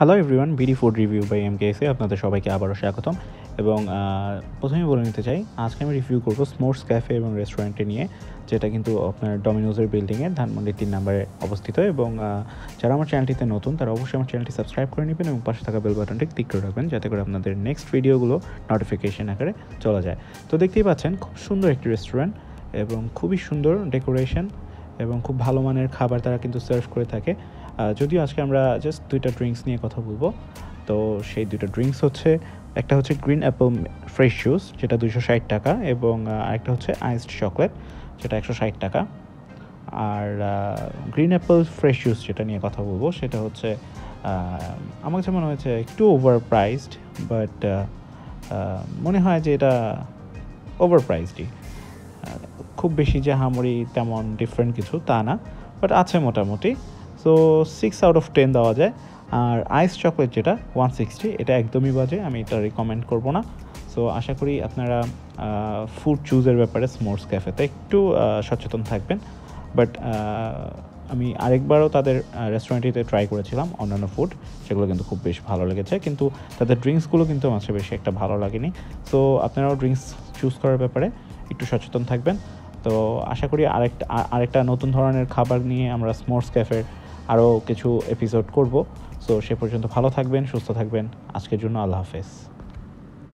Hello everyone, BD food review by MKSA আপনাদের সবাইকে আবারও স্বাগতম। এবং প্রথমেই বলে নিতে চাই, আজকে আমি রিভিউ করব স্মোর্স ক্যাফে এবং রেস্টুরেন্টে নিয়ে, যেটা কিন্তু আপনার ডমিনোজের বিল্ডিংয়ে ধানমন্ডি 3 নম্বরে অবস্থিত। এবং যারা আমার চ্যানেলটিতে নতুন তারা অবশ্যই আমার চ্যানেলটি সাবস্ক্রাইব করে নেবেন এবং পাশে থাকা বেল বাটনটি ক্লিক করে রাখবেন, যাতে করে আপনাদের নেক্সট ভিডিওগুলো নোটিফিকেশন আকারে চলে যায়। তো দেখতেই পাচ্ছেন, খুব সুন্দর একটি রেস্টুরেন্ট এবং খুবই সুন্দর ডেকোরেশন এবং খুব ভালো মানের খাবার তারা কিন্তু সার্ভ করে থাকে। যদিও আজকে আমরা জাস্ট 2টা ড্রিঙ্কস নিয়ে কথা বলবো। তো সেই 2টা ড্রিঙ্কস হচ্ছে, একটা হচ্ছে গ্রিন অ্যাপল ফ্রেশ জুস, যেটা 260 টাকা, এবং আরেকটা হচ্ছে আইসড চকলেট, যেটা 160 টাকা। আর গ্রিন অ্যাপল ফ্রেশ জুস যেটা নিয়ে কথা বলবো সেটা হচ্ছে, আমার কাছে মনে হয়েছে একটু ওভার প্রাইসড, বাট মনে হয় যে এটা ওভার প্রাইসডই, খুব বেশি যে হামরি তেমন ডিফারেন্ট কিছু তা না, বাট আছে মোটামুটি। সো 6/10 দেওয়া যায়। আর আইস চকলেট যেটা 160, এটা একদমই বাজে, আমি এটা রিকমেন্ড করব না। সো আশা করি আপনারা ফুড চুজের ব্যাপারে স্মোর্স ক্যাফেতে একটু সচেতন থাকবেন। বাট আমি আরেকবারও তাদের রেস্টুরেন্টটিতে ট্রাই করেছিলাম অন্যান্য ফুড, সেগুলো কিন্তু খুব বেশ ভালো লেগেছে, কিন্তু তাদের ড্রিঙ্কসগুলো কিন্তু আমার বেশি একটা ভালো লাগেনি। সো আপনারাও ড্রিঙ্কস চুজ করার ব্যাপারে একটু সচেতন থাকবেন। তো আশা করি আরেকটা নতুন ধরনের খাবার নিয়ে আমরা স্মোর্স ক্যাফের আরও কিছু এপিসোড করব। সো সে পর্যন্ত ভালো থাকবেন, সুস্থ থাকবেন। আজকের জন্য আল্লাহ হাফেজ।